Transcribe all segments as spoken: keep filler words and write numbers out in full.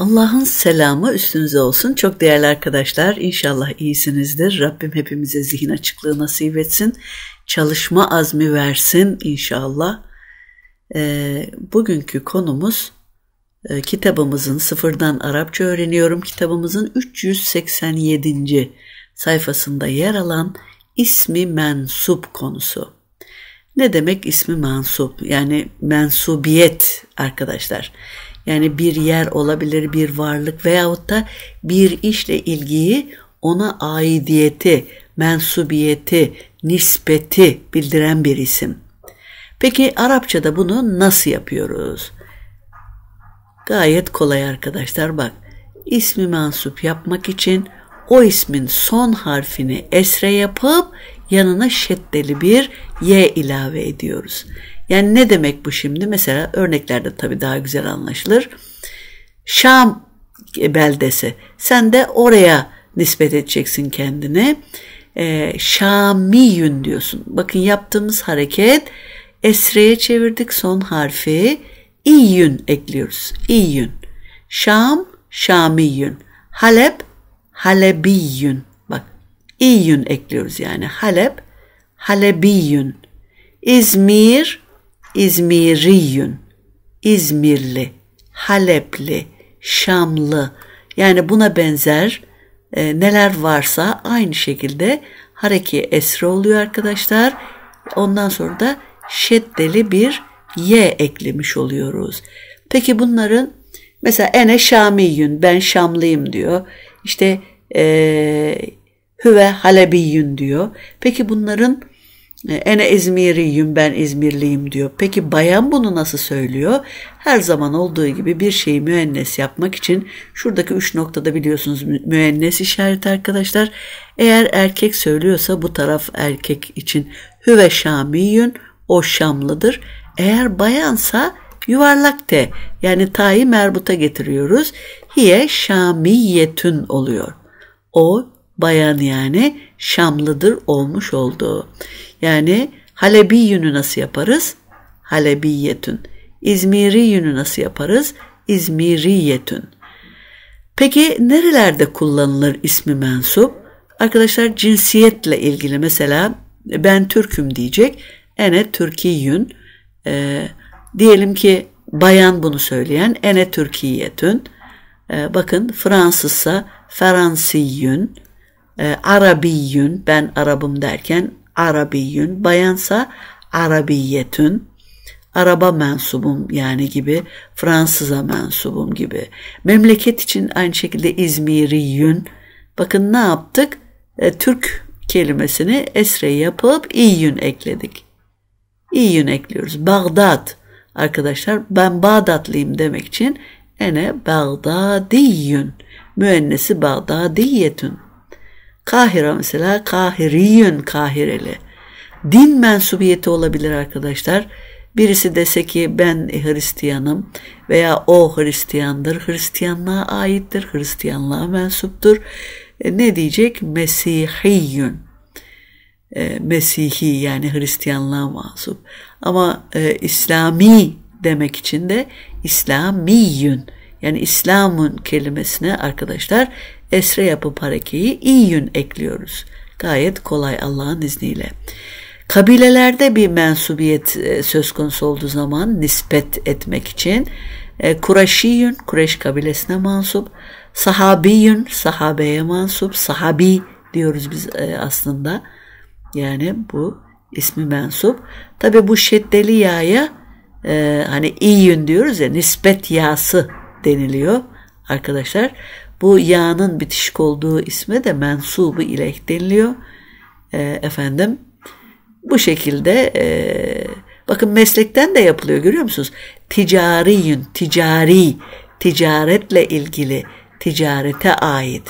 Allah'ın selamı üstünüze olsun. Çok değerli arkadaşlar, inşallah iyisinizdir. Rabbim hepimize zihin açıklığı nasip etsin. Çalışma azmi versin inşallah. E, bugünkü konumuz e, kitabımızın Sıfırdan Arapça Öğreniyorum kitabımızın üç yüz seksen yedinci sayfasında yer alan ismi mensup konusu. Ne demek ismi mensup? Yani mensubiyet arkadaşlar. Yani bir yer olabilir, bir varlık veyahut da bir işle ilgiyi, ona aidiyeti, mensubiyeti, nispeti bildiren bir isim. Peki Arapçada bunu nasıl yapıyoruz? Gayet kolay arkadaşlar, bak. İsmi mensup yapmak için o ismin son harfini esre yapıp yanına şeddeli bir ye ilave ediyoruz. Yani ne demek bu şimdi? Mesela örneklerde tabii daha güzel anlaşılır. Şam beldesi. Sen de oraya nispet edeceksin kendini. Ee, Şamiyün diyorsun. Bakın yaptığımız hareket, esreye çevirdik son harfi. İyün ekliyoruz. İyün. Şam, Şamiyün. Halep, Halebiyün. Bak, İyün ekliyoruz yani. Halep, Halebiyün. İzmir, İzmiriyün. İzmirli, Halepli, Şamlı. Yani buna benzer e, neler varsa aynı şekilde hareki esre oluyor arkadaşlar. Ondan sonra da şeddeli bir ye eklemiş oluyoruz. Peki bunların mesela ene Şamiyün, ben Şamlıyım diyor. İşte e, hüve Halebiyün diyor. Peki bunların ene İzmiriyim, ben İzmirliyim diyor. Peki bayan bunu nasıl söylüyor? Her zaman olduğu gibi bir şeyi müennes yapmak için şuradaki üç noktada biliyorsunuz müennes işareti arkadaşlar. Eğer erkek söylüyorsa bu taraf erkek için hüve Şamiyün, o Şamlıdır. Eğer bayansa yuvarlak te, yani ta'yı merbuta getiriyoruz. Hiye Şamiyetün oluyor. O bayan yani Şamlıdır olmuş oldu. Yani Halebiyünü nasıl yaparız? Halebiyetün. İzmiriyünü nasıl yaparız? İzmiriyetün. Peki nerelerde kullanılır ismi mensup? Arkadaşlar cinsiyetle ilgili, mesela ben Türk'üm diyecek. Ene Türkiyün. E, diyelim ki bayan bunu söyleyen ene Türkiyetün. E, bakın Fransızsa Fransiyün. E, Arabiyün, ben Arabım derken Arabiyün, bayansa Arabiyetün, Araba mensubum yani gibi, Fransıza mensubum gibi. Memleket için aynı şekilde İzmiriyün. Bakın ne yaptık? E, Türk kelimesini esre yapıp İyün ekledik. İyün ekliyoruz. Bağdat arkadaşlar, ben Bağdatlıyım demek için ene Bağdadiyün, müennesi Bağdadiyetün. Kahire mesela Kahiriyün, Kahireli. Din mensubiyeti olabilir arkadaşlar. Birisi dese ki ben Hristiyanım veya o Hristiyandır, Hristiyanlığa aittir, Hristiyanlığa mensuptur. E, ne diyecek? Mesihiyün. E, Mesihi yani Hristiyanlığa mensup. Ama e, İslami demek için de İslamiyün. Yani İslam'ın kelimesine arkadaşlar esre yapıp harekeyi iyün ekliyoruz. Gayet kolay Allah'ın izniyle. Kabilelerde bir mensubiyet söz konusu olduğu zaman nispet etmek için Kureşiyün, Kureş kabilesine mansup, Sahabiyün, sahabeye mansup, sahabi diyoruz biz aslında. Yani bu ismi mensup. Tabi bu şeddeli yaya hani iyün diyoruz ya, nispet yası deniliyor arkadaşlar. Bu ya'nın bitişik olduğu isme de mensubu ileh deniliyor. E, efendim bu şekilde e, bakın meslekten de yapılıyor, görüyor musunuz? Ticariyün, ticari, ticaretle ilgili, ticarete ait.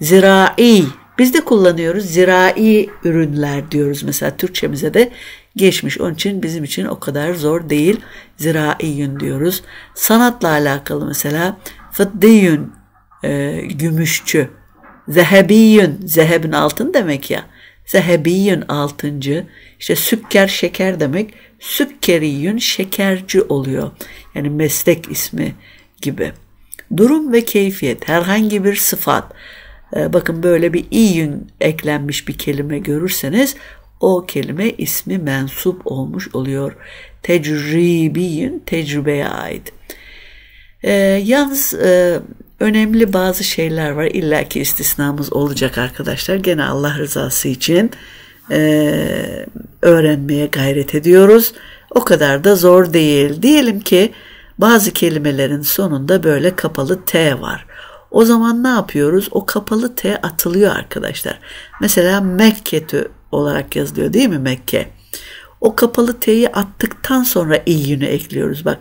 Zirai, biz de kullanıyoruz. Zirai ürünler diyoruz mesela, Türkçemize de geçmiş. Onun için bizim için o kadar zor değil. Ziraiyün diyoruz. Sanatla alakalı mesela fıddiyün, E, gümüşçü. Zehebiyün, zehebin altın demek ya. Zehebiyün, altıncı. İşte sükker, şeker demek. Sükkeriyün, şekerci oluyor. Yani meslek ismi gibi. Durum ve keyfiyet, herhangi bir sıfat, bakın böyle bir iyün eklenmiş bir kelime görürseniz o kelime ismi mensup olmuş oluyor. Tecribiyün, tecrübeye ait. E, yalnız e, önemli bazı şeyler var. İlla ki istisnamız olacak arkadaşlar. Gene Allah rızası için e, öğrenmeye gayret ediyoruz. O kadar da zor değil. Diyelim ki bazı kelimelerin sonunda böyle kapalı T var. O zaman ne yapıyoruz? O kapalı T atılıyor arkadaşlar. Mesela Mekke'tü olarak yazılıyor değil mi Mekke? O kapalı T'yi attıktan sonra İ'yünü ekliyoruz. Bak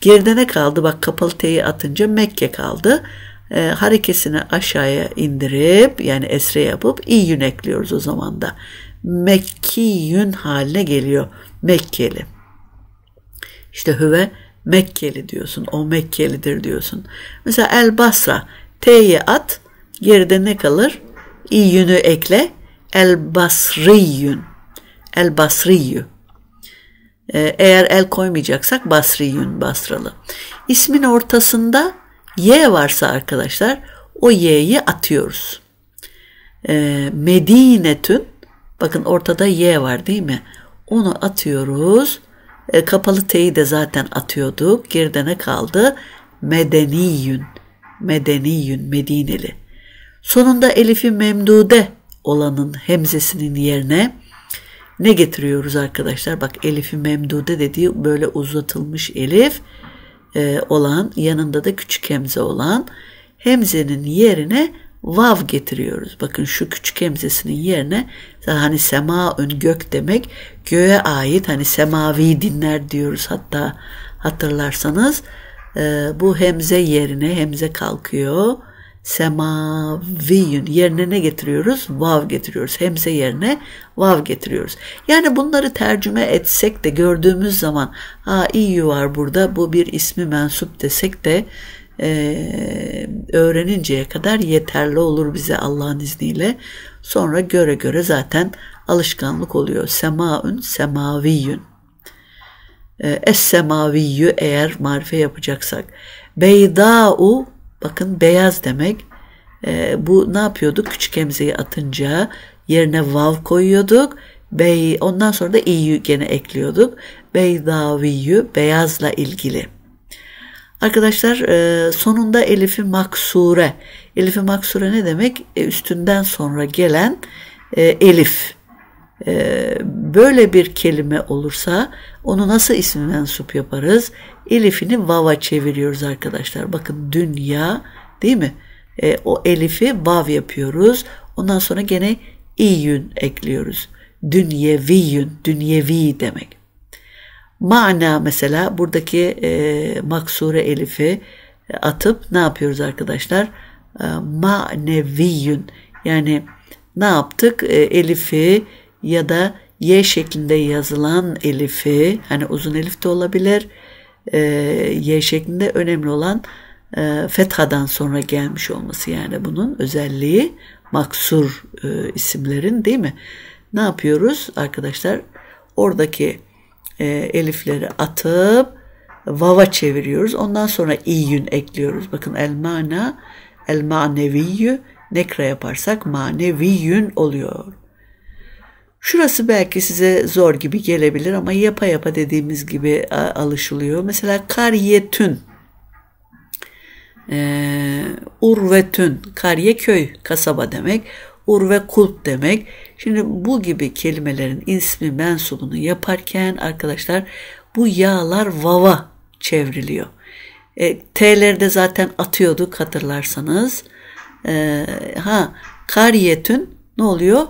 geride ne kaldı? Bak kapalı T'yi atınca Mekke kaldı. E, harekesini aşağıya indirip yani esre yapıp İ'yünü ekliyoruz o zaman da. Mekkiyün haline geliyor. Mekkeli. İşte hüve Mekkeli diyorsun. O Mekkelidir diyorsun. Mesela El Basra. T'yi at. Geride ne kalır? İ'yünü ekle. El Basriyün. El Basriyü. Ee, eğer el koymayacaksak Basriyün, Basralı. İsmin ortasında Y varsa arkadaşlar o Y'yi atıyoruz. Ee, Medinetün. Bakın ortada Y var değil mi? Onu atıyoruz. E, kapalı T'yi de zaten atıyorduk. Geride ne kaldı? Medeniyün. Medeniyün, Medineli. Sonunda Elif-i Memdude olanın hemzesinin yerine ne getiriyoruz arkadaşlar? Bak Elif-i Memdude dediği böyle uzatılmış elif e, olan, yanında da küçük hemze olan hemzenin yerine vav getiriyoruz. Bakın şu küçük hemzesinin yerine hani semaün gök demek, göğe ait hani semavi dinler diyoruz hatta hatırlarsanız e, bu hemze yerine hemze kalkıyor. Semaviyün yerine ne getiriyoruz? Vav getiriyoruz. Hemze yerine vav getiriyoruz. Yani bunları tercüme etsek de gördüğümüz zaman ha iyi var burada bu bir ismi mensup desek de Ee, öğreninceye kadar yeterli olur bize Allah'ın izniyle. Sonra göre göre zaten alışkanlık oluyor. Semaün, semaviyün. Ee, Es-semaviyyü eğer marife yapacaksak. Beyda'u, bakın beyaz demek. Ee, bu ne yapıyorduk? Küçük hemzeyi atınca yerine vav koyuyorduk. Bey, ondan sonra da iyü gene ekliyorduk. Beydaviyyü, beyazla ilgili. Arkadaşlar sonunda elif-i maksure. Elif-i maksure ne demek? Üstünden sonra gelen elif. Böyle bir kelime olursa onu nasıl ismi mensup yaparız? Elifini vava çeviriyoruz arkadaşlar. Bakın dünya değil mi? O elifi vav yapıyoruz. Ondan sonra gene iyün ekliyoruz. Dünyeviyün, dünyevi demek. Mana mesela buradaki e, maksure elifi atıp ne yapıyoruz arkadaşlar? E, Maneviyyün yani ne yaptık? E, elifi ya da Y şeklinde yazılan elifi hani uzun elif de olabilir e, Y şeklinde önemli olan e, fethadan sonra gelmiş olması yani bunun özelliği maksur e, isimlerin değil mi? Ne yapıyoruz arkadaşlar? Oradaki E, elifleri atıp vava çeviriyoruz. Ondan sonra iyün ekliyoruz. Bakın el-mana, el-maneviyyü nekra yaparsak maneviyyün oluyor. Şurası belki size zor gibi gelebilir ama yapa yapa dediğimiz gibi alışılıyor. Mesela kariyetün, e, urvetün, kariye köy, kasaba demek. Urve kulp demek. Şimdi bu gibi kelimelerin ismi mensubunu yaparken arkadaşlar bu yağlar vava çevriliyor. E, T'leri de zaten atıyorduk hatırlarsanız. E, ha kariyetün ne oluyor?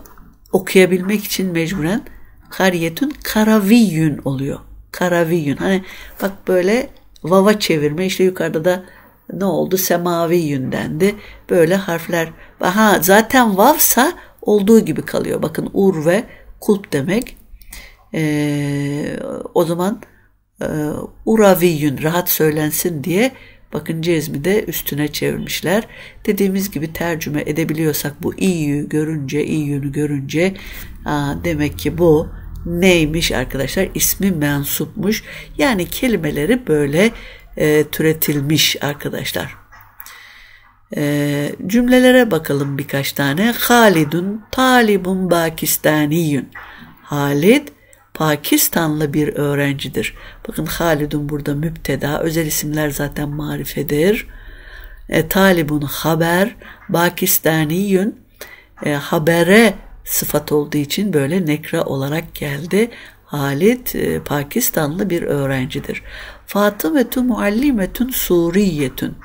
Okuyabilmek için mecburen kariyetün karaviyyün oluyor. Karaviyyün. Hani bak böyle vava çevirme işte yukarıda da ne oldu? Semaviyyün dendi. Böyle harfler. Aha, zaten vavsa olduğu gibi kalıyor. Bakın urve kulp demek. Ee, o zaman e, uraviyyün rahat söylensin diye bakın cezmi de üstüne çevirmişler. Dediğimiz gibi tercüme edebiliyorsak bu iyü görünce, iyünü görünce aa, demek ki bu neymiş arkadaşlar? İsmi mensupmuş. Yani kelimeleri böyle E, türetilmiş arkadaşlar. Ee, cümlelere bakalım birkaç tane. Halidun talibun pakistaniyun. Halid Pakistanlı bir öğrencidir. Bakın Halidun burada müpteda. Özel isimler zaten marifedir. E, talibun haber. Pakistaniyun e, habere sıfat olduğu için böyle nekra olarak geldi. Halid e, Pakistanlı bir öğrencidir. Fatımetu muallimetun suriyetun.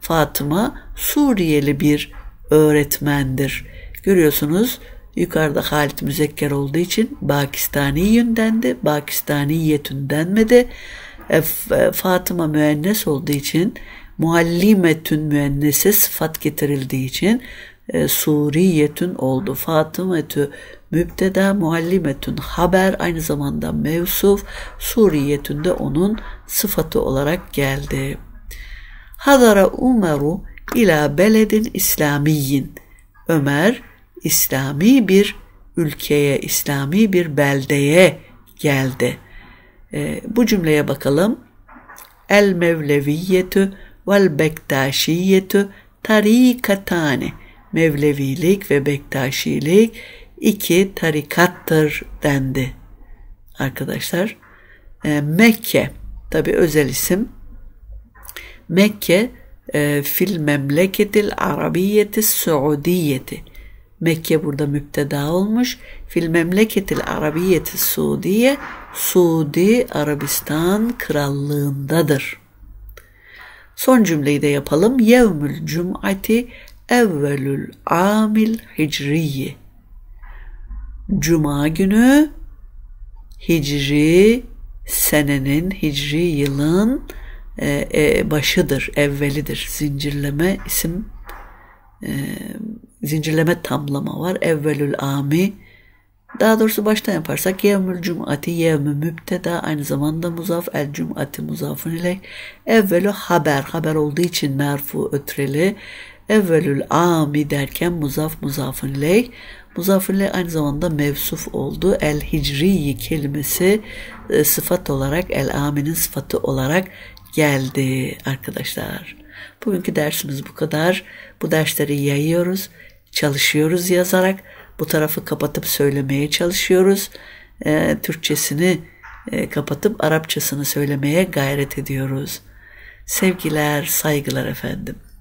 Fatıma Suriyeli bir öğretmendir. Görüyorsunuz yukarıda Halid müzekker olduğu için Pakistaniyün dendi, Pakistaniyetün denmedi. E, Fatıma müennes olduğu için muallimetün müennese sıfat getirildiği için e, Suriyetün oldu. Fatımetü mübteda, muallimetün haber, aynı zamanda mevsuf, Suriyetün de onun sıfatı olarak geldi. Hadara Umeru ila beledin İslamiyin. Ömer İslami bir ülkeye, İslami bir beldeye geldi. E, bu cümleye bakalım. El mevleviyyetü vel bektaşiyyetü tarikatani. Mevlevilik ve bektaşilik iki tarikattır dendi. Arkadaşlar e, Mekke tabi özel isim. Mekke e, fil memleketil arabiyyeti suudiyeti. Mekke burada müpteda olmuş. Fil memleketil arabiyyeti suudiye. Suudi Arabistan krallığındadır. Son cümleyi de yapalım. Yevmül cum'ati evvelül amil hicriyi. Cuma günü hicri senenin, hicri yılın E, e, başıdır, evvelidir. Zincirleme isim, e, zincirleme tamlama var. Evvelül ami. Daha doğrusu baştan yaparsak yevmül cum'ati yevmü mübteda, aynı zamanda muzaf, el cum'ati muzafun ile. Evvelü haber, haber olduğu için merfu ötreli. Evvelül ami derken muzaf muzafun ile. Muzafun ile aynı zamanda mevsuf oldu. El hicriyi kelimesi e, sıfat olarak, el aminin sıfatı olarak geldi arkadaşlar. Bugünkü dersimiz bu kadar. Bu dersleri yayıyoruz, çalışıyoruz yazarak. Bu tarafı kapatıp söylemeye çalışıyoruz. Ee, Türkçesini e, kapatıp Arapçasını söylemeye gayret ediyoruz. Sevgiler, saygılar efendim.